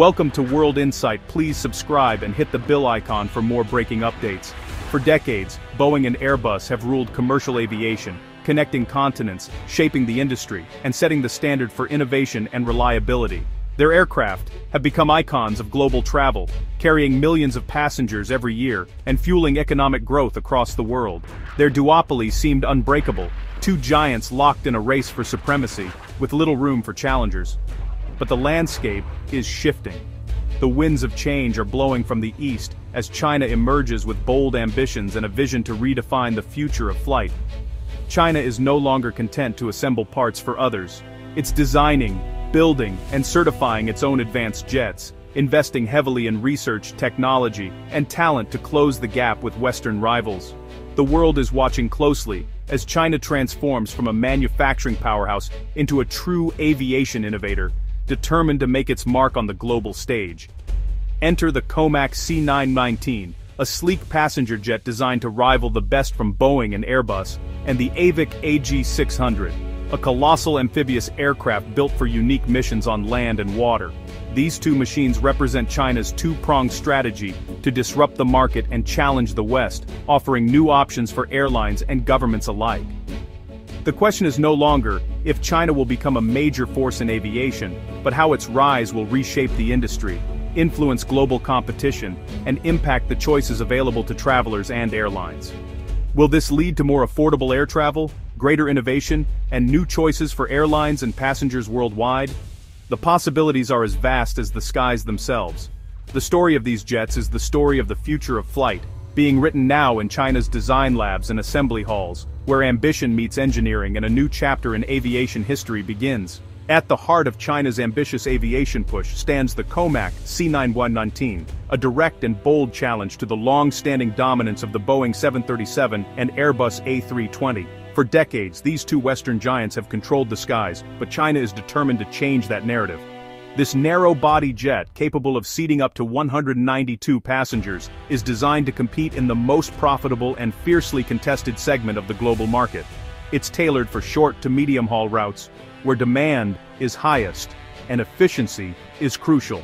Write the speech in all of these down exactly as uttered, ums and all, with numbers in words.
Welcome to World Insight. Please subscribe and hit the bell icon for more breaking updates. For decades, Boeing and Airbus have ruled commercial aviation, connecting continents, shaping the industry, and setting the standard for innovation and reliability. Their aircraft have become icons of global travel, carrying millions of passengers every year and fueling economic growth across the world. Their duopoly seemed unbreakable, two giants locked in a race for supremacy, with little room for challengers. But the landscape is shifting. The winds of change are blowing from the east as China emerges with bold ambitions and a vision to redefine the future of flight. China is no longer content to assemble parts for others. It's designing, building, and certifying its own advanced jets, investing heavily in research, technology, and talent to close the gap with Western rivals. The world is watching closely as China transforms from a manufacturing powerhouse into a true aviation innovator, determined to make its mark on the global stage. Enter the COMAC C nine nineteen, a sleek passenger jet designed to rival the best from Boeing and Airbus, and the AVIC A G six hundred, a colossal amphibious aircraft built for unique missions on land and water. These two machines represent China's two-pronged strategy to disrupt the market and challenge the West, offering new options for airlines and governments alike. The question is no longer if China will become a major force in aviation, but how its rise will reshape the industry, influence global competition, and impact the choices available to travelers and airlines. Will this lead to more affordable air travel, greater innovation, and new choices for airlines and passengers worldwide? The possibilities are as vast as the skies themselves. The story of these jets is the story of the future of flight, being written now in China's design labs and assembly halls, where ambition meets engineering and a new chapter in aviation history begins. At the heart of China's ambitious aviation push stands the COMAC C nine nineteen, a direct and bold challenge to the long-standing dominance of the Boeing seven thirty-seven and Airbus A three twenty. For decades, these two Western giants have controlled the skies, but China is determined to change that narrative. This narrow-body jet, capable of seating up to one hundred ninety-two passengers, is designed to compete in the most profitable and fiercely contested segment of the global market. It's tailored for short to medium-haul routes, where demand is highest and efficiency is crucial.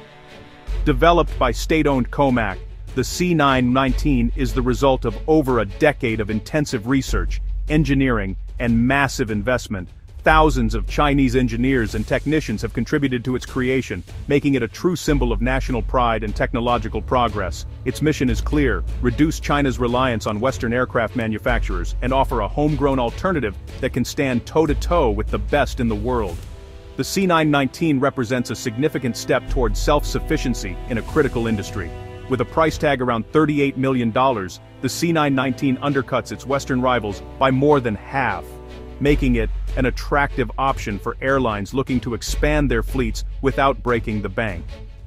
Developed by state-owned COMAC, the C nine nineteen is the result of over a decade of intensive research, engineering, and massive investment. Thousands of Chinese engineers and technicians have contributed to its creation, making it a true symbol of national pride and technological progress. Its mission is clear: reduce China's reliance on Western aircraft manufacturers and offer a homegrown alternative that can stand toe-to-toe with the best in the world. The C nine nineteen represents a significant step towards self-sufficiency in a critical industry. With a price tag around thirty-eight million dollars, the C nine nineteen undercuts its Western rivals by more than half, making it an attractive option for airlines looking to expand their fleets without breaking the bank.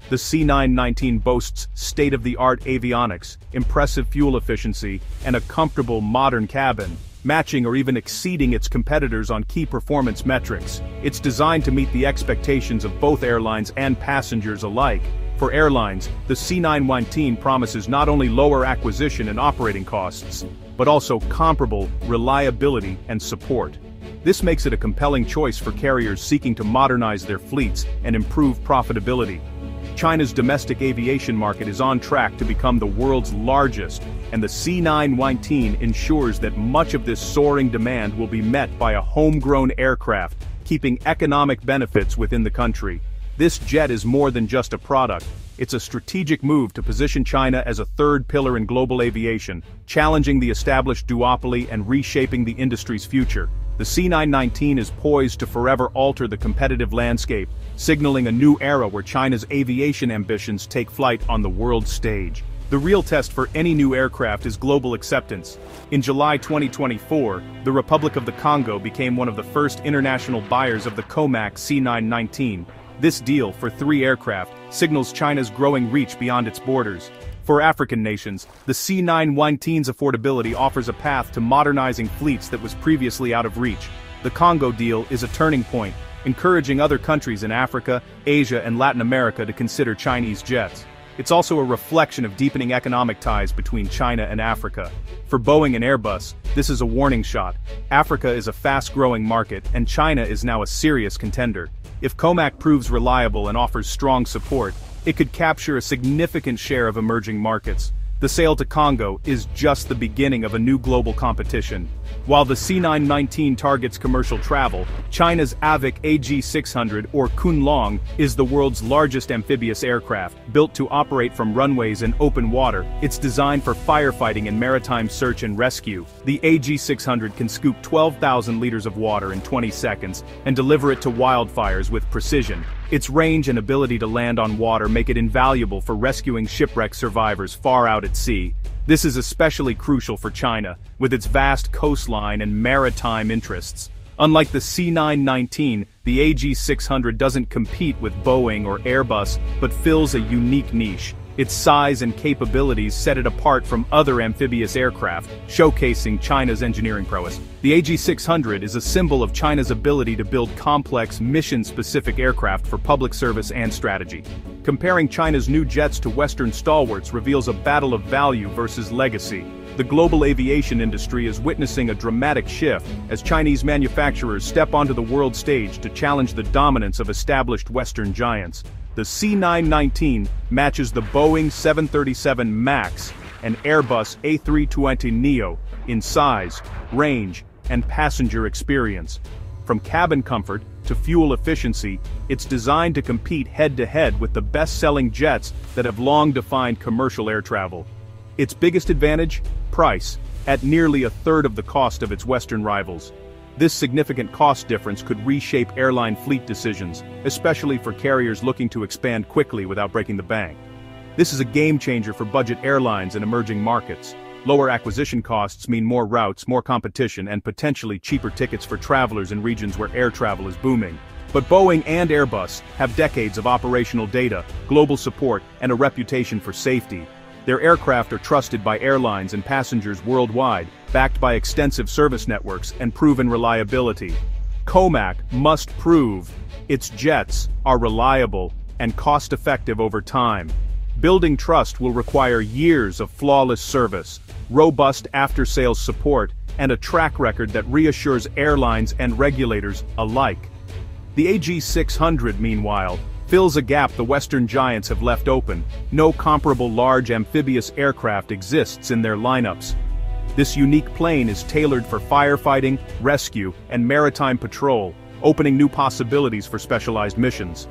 The C nine nineteen boasts state-of-the-art avionics, impressive fuel efficiency, and a comfortable modern cabin, matching or even exceeding its competitors on key performance metrics. It's designed to meet the expectations of both airlines and passengers alike. For airlines, the C nine nineteen promises not only lower acquisition and operating costs, but also comparable reliability and support. This makes it a compelling choice for carriers seeking to modernize their fleets and improve profitability. China's domestic aviation market is on track to become the world's largest, and the C nine nineteen ensures that much of this soaring demand will be met by a homegrown aircraft, keeping economic benefits within the country. This jet is more than just a product. It's a strategic move to position China as a third pillar in global aviation, challenging the established duopoly and reshaping the industry's future. The C nine nineteen is poised to forever alter the competitive landscape, signaling a new era where China's aviation ambitions take flight on the world stage. The real test for any new aircraft is global acceptance. In July twenty twenty-four, the Republic of the Congo became one of the first international buyers of the COMAC C nine nineteen. This deal for three aircraft signals China's growing reach beyond its borders. For African nations, the C nine nineteen's affordability offers a path to modernizing fleets that was previously out of reach. The Congo deal is a turning point, encouraging other countries in Africa, Asia, and Latin America to consider Chinese jets. It's also a reflection of deepening economic ties between China and Africa. For Boeing and Airbus, this is a warning shot. Africa is a fast-growing market, and China is now a serious contender. If COMAC proves reliable and offers strong support, it could capture a significant share of emerging markets. The sale to Congo is just the beginning of a new global competition. While the C nine nineteen targets commercial travel, China's AVIC A G six hundred or Kunlong is the world's largest amphibious aircraft, built to operate from runways and open water. It's designed for firefighting and maritime search and rescue. The A G six hundred can scoop twelve thousand liters of water in twenty seconds and deliver it to wildfires with precision. Its range and ability to land on water make it invaluable for rescuing shipwreck survivors far out at sea. This is especially crucial for China, with its vast coastline and maritime interests. Unlike the C nine nineteen, the A G six hundred doesn't compete with Boeing or Airbus, but fills a unique niche. Its size and capabilities set it apart from other amphibious aircraft, showcasing China's engineering prowess. The A G six hundred is a symbol of China's ability to build complex, mission-specific aircraft for public service and strategy. Comparing China's new jets to Western stalwarts reveals a battle of value versus legacy. The global aviation industry is witnessing a dramatic shift as Chinese manufacturers step onto the world stage to challenge the dominance of established Western giants. The C nine nineteen matches the Boeing seven thirty-seven max and Airbus A three twenty neo in size, range, and passenger experience. From cabin comfort to fuel efficiency, it's designed to compete head-to-head with the best-selling jets that have long defined commercial air travel. Its biggest advantage? Price, at nearly a third of the cost of its Western rivals. This significant cost difference could reshape airline fleet decisions, especially for carriers looking to expand quickly without breaking the bank. This is a game-changer for budget airlines and emerging markets. Lower acquisition costs mean more routes, more competition, and potentially cheaper tickets for travelers in regions where air travel is booming. But Boeing and Airbus have decades of operational data, global support, and a reputation for safety. Their aircraft are trusted by airlines and passengers worldwide, backed by extensive service networks and proven reliability. COMAC must prove its jets are reliable and cost-effective over time. Building trust will require years of flawless service, robust after-sales support, and a track record that reassures airlines and regulators alike. The A G six hundred, meanwhile, fills a gap the Western giants have left open. No comparable large amphibious aircraft exists in their lineups. This unique plane is tailored for firefighting, rescue, and maritime patrol, opening new possibilities for specialized missions.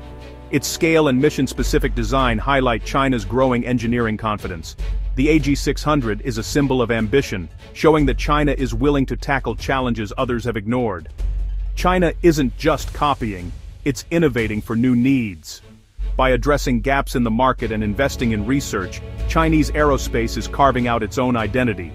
Its scale and mission-specific design highlight China's growing engineering confidence. The A G six hundred is a symbol of ambition, showing that China is willing to tackle challenges others have ignored. China isn't just copying, it's innovating for new needs. By addressing gaps in the market and investing in research, Chinese aerospace is carving out its own identity.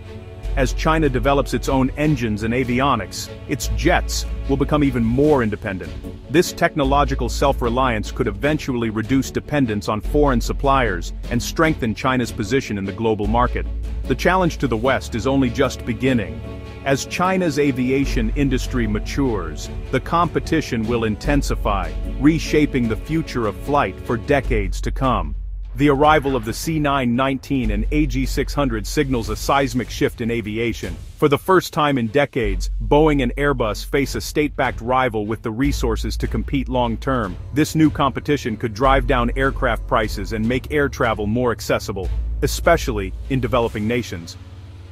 As China develops its own engines and avionics, its jets will become even more independent. This technological self-reliance could eventually reduce dependence on foreign suppliers and strengthen China's position in the global market. The challenge to the West is only just beginning. As China's aviation industry matures, the competition will intensify, reshaping the future of flight for decades to come. The arrival of the C nine nineteen and A G six hundred signals a seismic shift in aviation. For the first time in decades, Boeing and Airbus face a state-backed rival with the resources to compete long-term. This new competition could drive down aircraft prices and make air travel more accessible, especially in developing nations.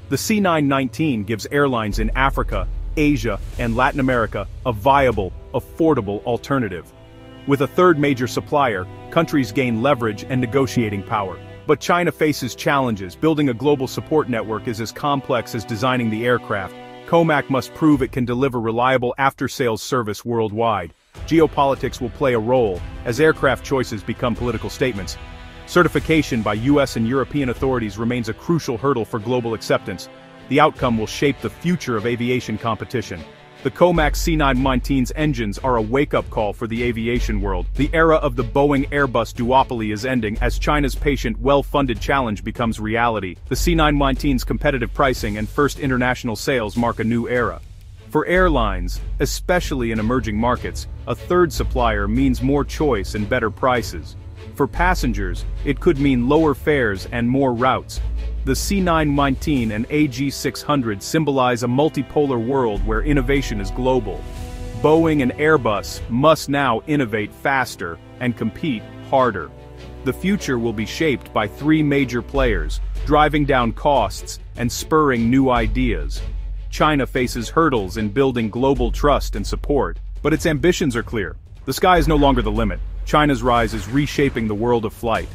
The C nine nineteen gives airlines in Africa, Asia, and Latin America a viable, affordable alternative. With a third major supplier, countries gain leverage and negotiating power. But China faces challenges. Building a global support network is as complex as designing the aircraft. COMAC must prove it can deliver reliable after-sales service worldwide. Geopolitics will play a role, as aircraft choices become political statements. Certification by U S and European authorities remains a crucial hurdle for global acceptance. The outcome will shape the future of aviation competition. The COMAC C nine nineteen's engines are a wake-up call for the aviation world. The era of the Boeing-Airbus duopoly is ending as China's patient, well-funded challenge becomes reality. The C nine nineteen's competitive pricing and first international sales mark a new era. For airlines, especially in emerging markets, a third supplier means more choice and better prices. For passengers, it could mean lower fares and more routes. The C nine nineteen and A G six hundred symbolize a multipolar world where innovation is global. Boeing and Airbus must now innovate faster and compete harder. the future will be shaped by three major players, driving down costs and spurring new ideas. China faces hurdles in building global trust and support, but its ambitions are clear. The sky is no longer the limit. China's rise is reshaping the world of flight.